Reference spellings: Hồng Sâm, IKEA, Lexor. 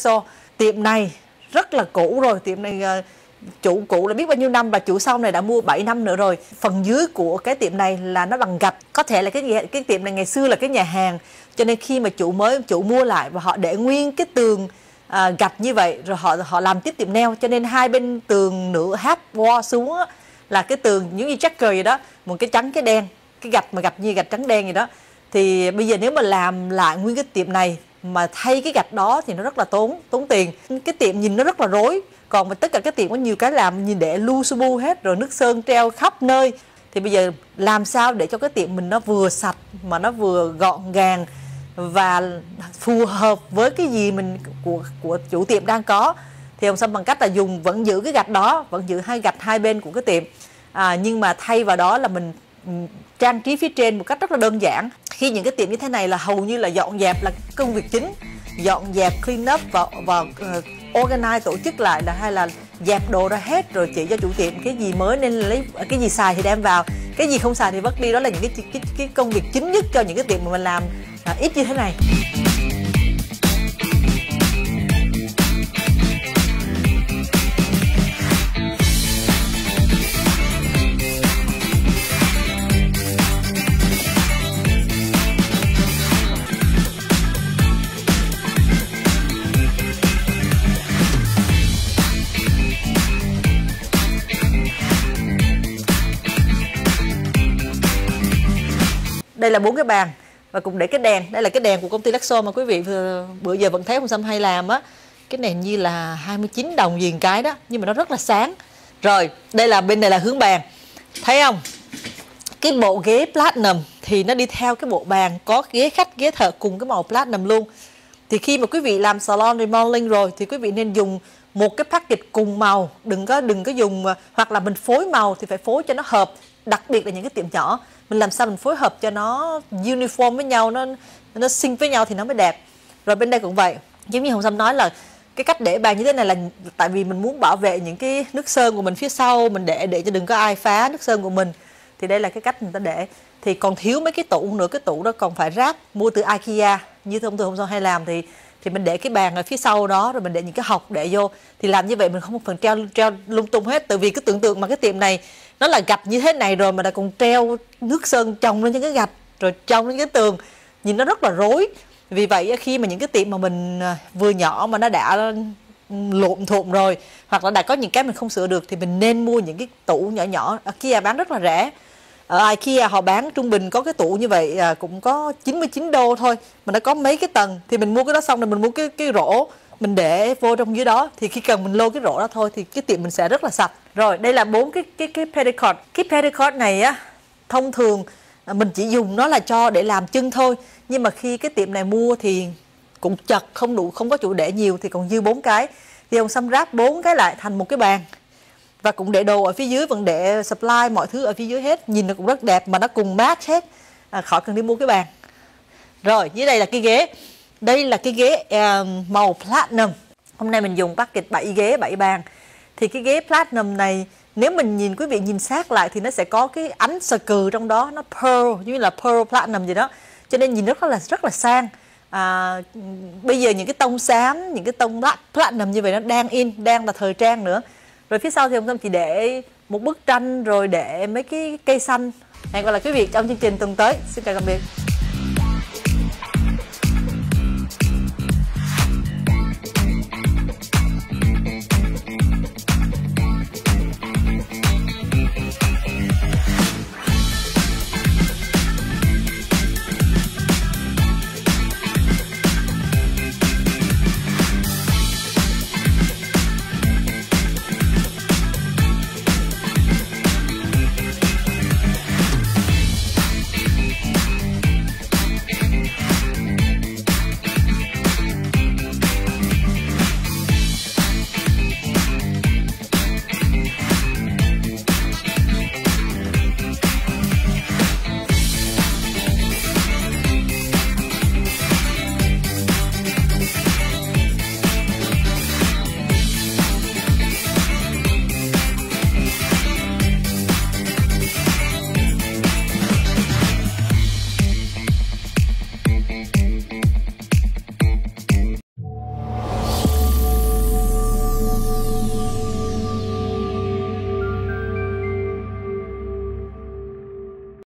Lexor. Tiệm này rất là cũ rồi, tiệm này chủ cũ là biết bao nhiêu năm và chủ sau này đã mua 7 năm nữa rồi. Phần dưới của cái tiệm này là nó bằng gạch, có thể là cái tiệm này ngày xưa là cái nhà hàng, cho nên khi mà chủ mới chủ mua lại và họ để nguyên cái tường gạch như vậy rồi họ làm tiếp tiệm nail, cho nên hai bên tường nửa half wall xuống á, là cái tường giống như checker gì đó, một cái trắng cái đen, cái gạch mà gạch như gạch trắng đen gì đó. Thì bây giờ nếu mà làm lại nguyên cái tiệm này mà thay cái gạch đó thì nó rất là tốn tiền. Cái tiệm nhìn nó rất là rối, còn mà tất cả các tiệm có nhiều cái làm nhìn để lu su bu hết rồi, nước sơn treo khắp nơi. Thì bây giờ làm sao để cho cái tiệm mình nó vừa sạch mà nó vừa gọn gàng và phù hợp với cái gì mình của chủ tiệm đang có. Thì ông Sâm bằng cách là vẫn giữ cái gạch đó, vẫn giữ hai gạch hai bên của cái tiệm, nhưng mà thay vào đó là mình trang trí phía trên một cách rất là đơn giản. Khi những cái tiệm như thế này là hầu như là dọn dẹp là công việc chính, dọn dẹp clean up và organize, tổ chức lại là hay là dẹp đồ ra hết rồi chỉ cho chủ tiệm cái gì mới nên lấy, cái gì xài thì đem vào, cái gì không xài thì vứt đi. Đó là những cái công việc chính nhất cho những cái tiệm mà mình làm ít như thế này. Đây là 4 cái bàn và cũng để cái đèn. Đây là cái đèn của công ty Lexor mà quý vị bữa giờ vẫn thấy ông Sâm hay làm á. Cái đèn như là 29 đồng gì cái đó, nhưng mà nó rất là sáng. Rồi, đây là bên này là hướng bàn. Thấy không? Cái bộ ghế platinum thì nó đi theo cái bộ bàn, có ghế khách, ghế thợ cùng cái màu platinum luôn. Thì khi mà quý vị làm salon remodeling rồi thì quý vị nên dùng một cái package cùng màu, đừng có dùng, hoặc là mình phối màu thì phải phối cho nó hợp. Đặc biệt là những cái tiệm nhỏ, mình làm sao mình phối hợp cho nó uniform với nhau, nó xinh với nhau thì nó mới đẹp. Rồi bên đây cũng vậy, giống như Hồng Sâm nói là cái cách để bàn như thế này là tại vì mình muốn bảo vệ những cái nước sơn của mình phía sau, mình để cho đừng có ai phá nước sơn của mình. Thì đây là cái cách người ta để. Thì còn thiếu mấy cái tủ nữa, cái tủ đó còn phải ráp mua từ IKEA như thông thường Hồng Sâm hay làm. Thì mình để cái bàn ở phía sau đó, rồi mình để những cái hộc để vô. Thì làm như vậy mình không một phần treo lung tung hết. Tại vì cứ tưởng tượng mà cái tiệm này nó là gạch như thế này rồi mà đã còn treo nước sơn trồng lên những cái gạch, rồi trồng lên cái tường, nhìn nó rất là rối. Vì vậy khi mà những cái tiệm mà mình vừa nhỏ mà nó đã lộn thộn rồi, hoặc là đã có những cái mình không sửa được, thì mình nên mua những cái tủ nhỏ nhỏ. IKEA bán rất là rẻ. Ở IKEA họ bán trung bình có cái tủ như vậy cũng có 99 đô thôi, mà nó có mấy cái tầng. Thì mình mua cái đó xong rồi mình mua cái rổ, mình để vô trong dưới đó, thì khi cần mình lôi cái rổ đó thôi thì cái tiệm mình sẽ rất là sạch. Rồi đây là 4 cái petticoat. Cái petticoat này á, thông thường mình chỉ dùng nó là để làm chân thôi, nhưng mà khi cái tiệm này mua thì cũng chật, không đủ, không có chỗ để nhiều thì còn dư 4 cái. Thì ông Sâm ráp 4 cái lại thành một cái bàn. Và cũng để đồ ở phía dưới, vẫn để supply mọi thứ ở phía dưới hết, nhìn nó cũng rất đẹp mà nó cùng match hết, khỏi cần đi mua cái bàn. Rồi dưới đây là cái ghế. Đây là cái ghế màu platinum. Hôm nay mình dùng package 7 ghế 7 bàn. Thì cái ghế platinum này, nếu mình nhìn, quý vị nhìn sát lại thì nó sẽ có cái ánh sờ cừ trong đó, nó pearl, như là pearl platinum gì đó, cho nên nhìn rất là sang. Bây giờ những cái tông xám, những cái tông platinum như vậy nó đang in, đang là thời trang nữa. Rồi phía sau thì ông Sâm chỉ để một bức tranh rồi để mấy cái cây xanh. Hẹn gặp lại quý vị trong chương trình tuần tới. Xin chào tạm biệt.